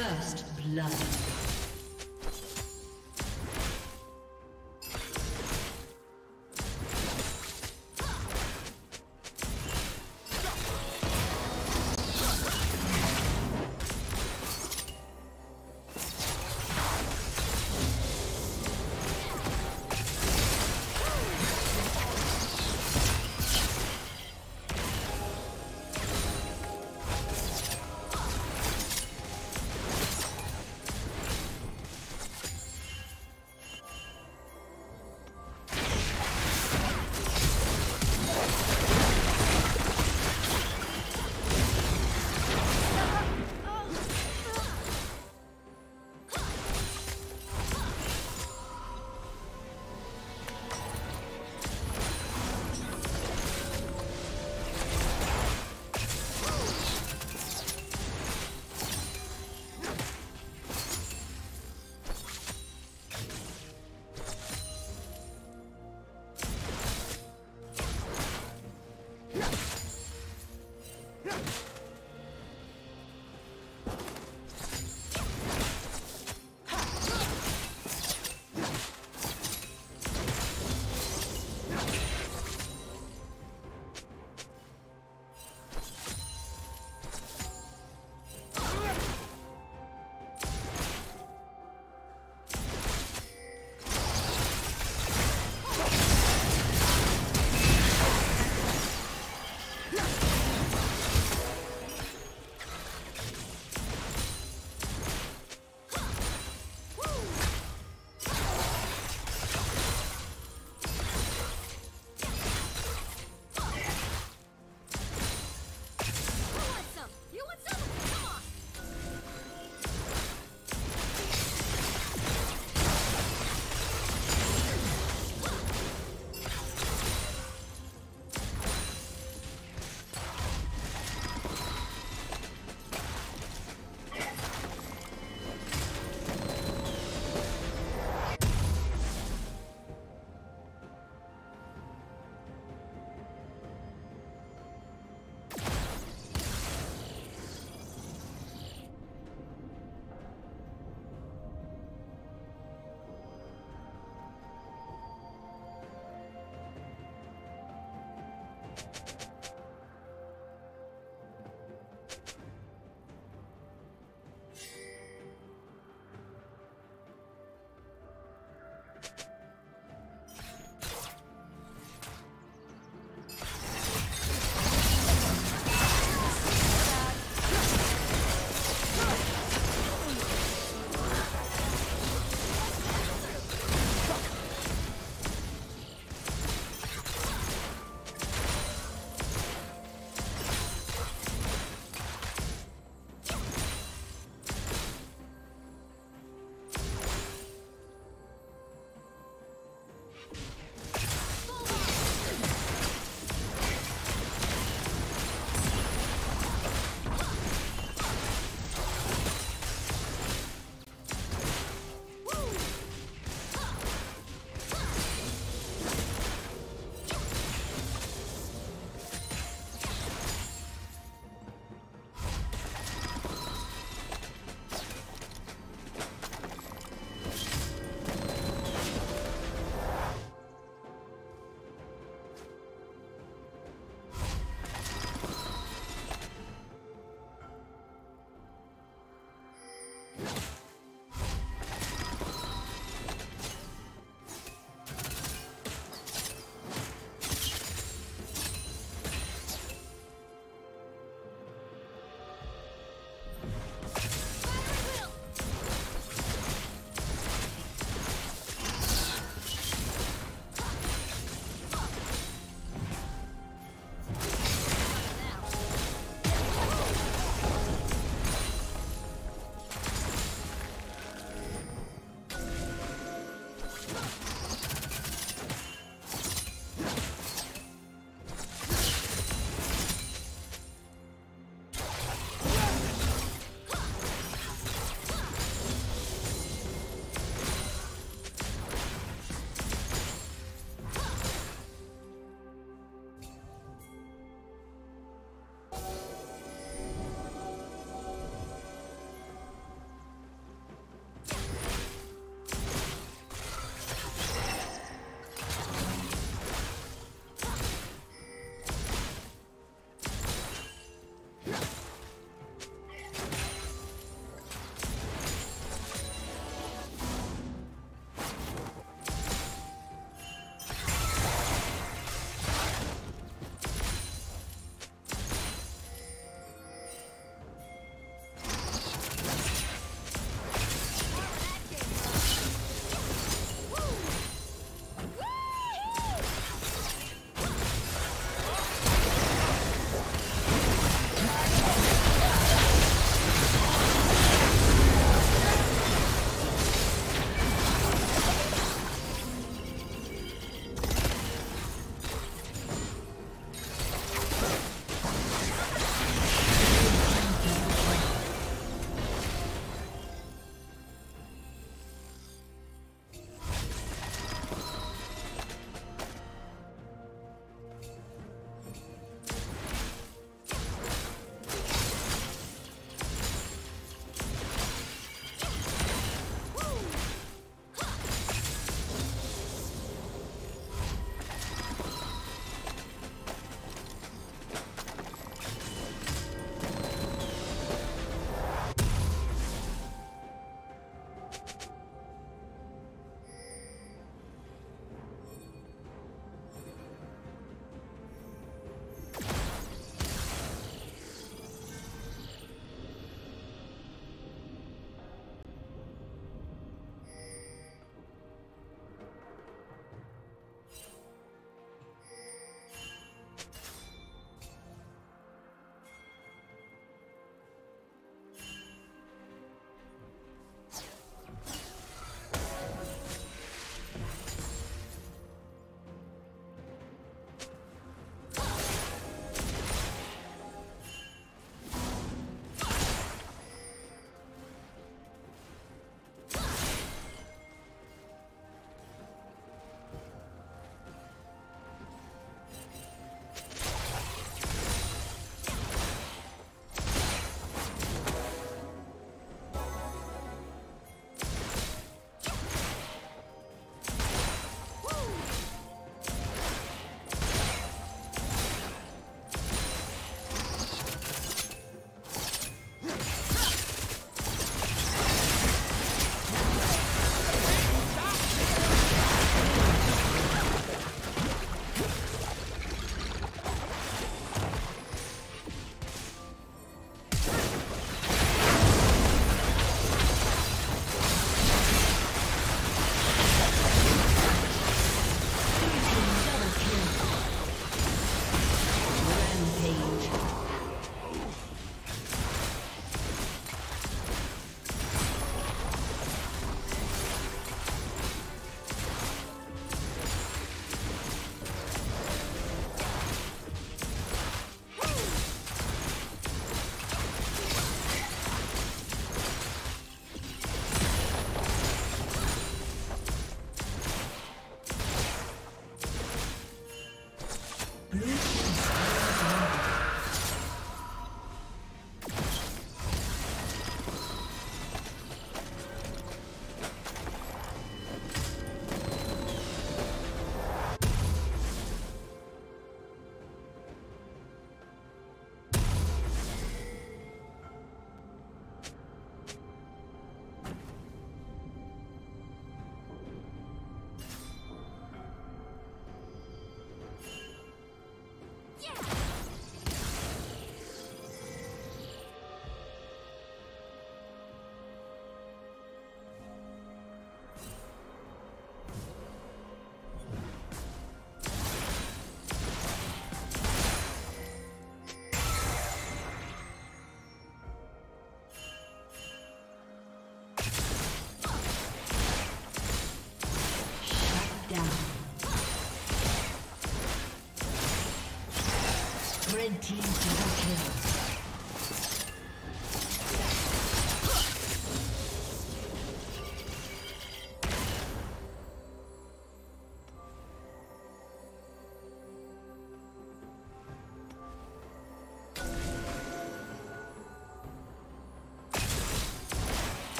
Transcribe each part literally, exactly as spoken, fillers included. First blood.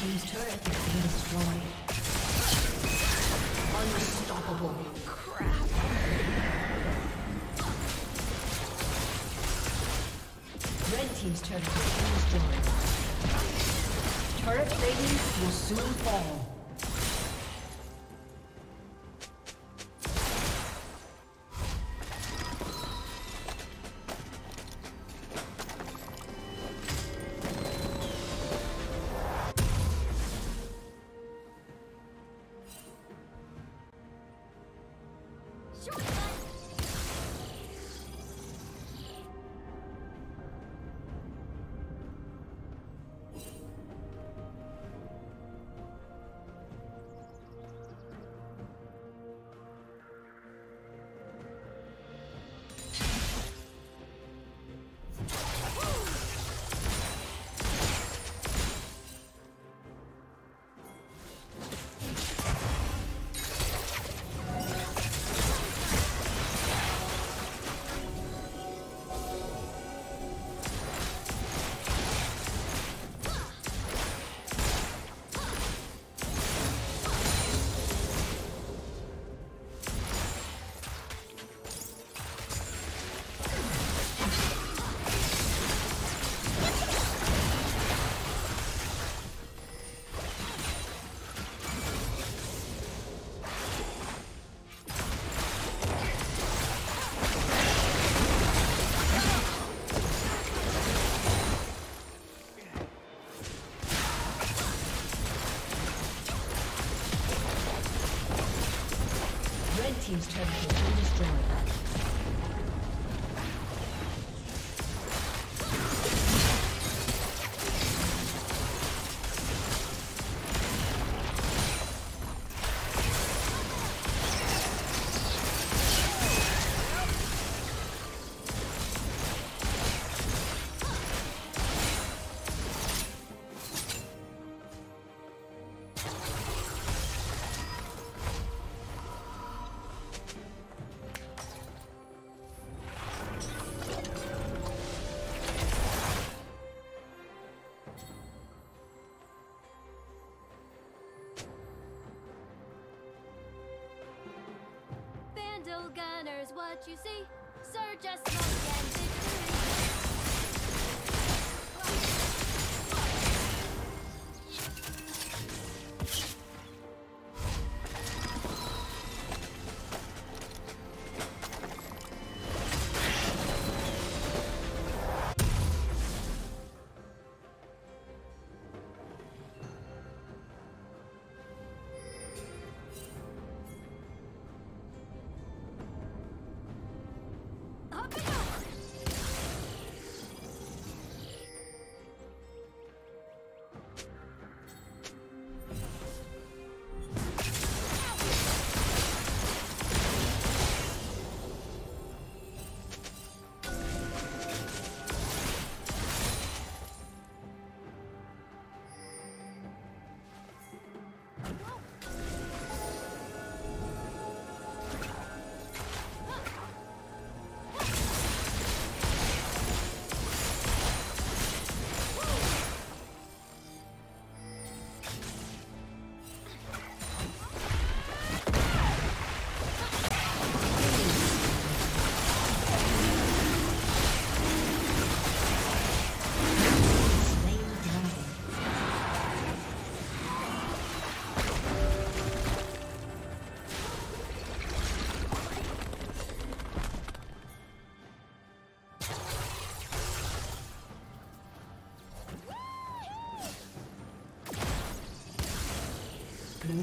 team's turret has been destroyed. Unstoppable. Crap. Red team's turret has been destroyed. Turret radiance will soon fall. Team's turret has been gunners, what you see, surge us smoke and victory. Blue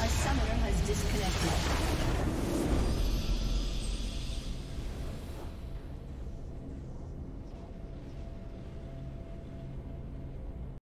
A summoner has disconnected.